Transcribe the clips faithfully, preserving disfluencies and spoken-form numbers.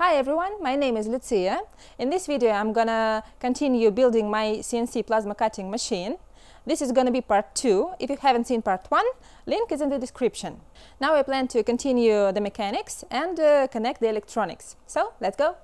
Hi everyone, my name is Lucia. In this video I'm gonna continue building my C N C plasma cutting machine. This is gonna be part two. If you haven't seen part one, link is in the description. Now I plan to continue the mechanics and uh, connect the electronics. So let's go!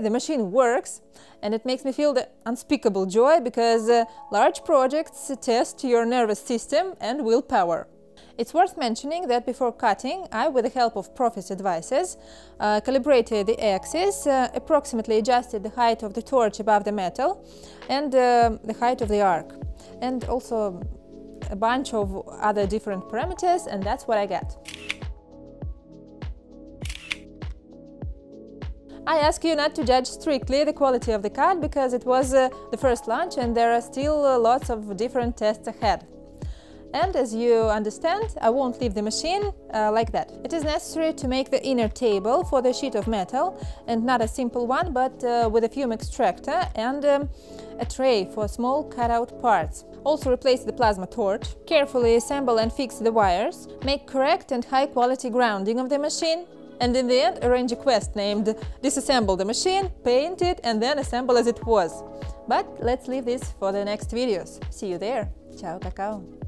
the machine works, and it makes me feel the unspeakable joy, because uh, large projects test your nervous system and willpower. It's worth mentioning that before cutting, I, with the help of Profi's advices, uh, calibrated the axis, uh, approximately adjusted the height of the torch above the metal and uh, the height of the arc, and also a bunch of other different parameters, and that's what I get. I ask you not to judge strictly the quality of the cut, because it was uh, the first launch and there are still uh, lots of different tests ahead. And as you understand, I won't leave the machine uh, like that. It is necessary to make the inner table for the sheet of metal, and not a simple one, but uh, with a fume extractor and um, a tray for small cutout parts. Also replace the plasma torch, carefully assemble and fix the wires, make correct and high quality grounding of the machine, and in the end arrange a quest named Disassemble the machine, paint it and then assemble as it was. But let's leave this for the next videos. See you there. Ciao, kakao!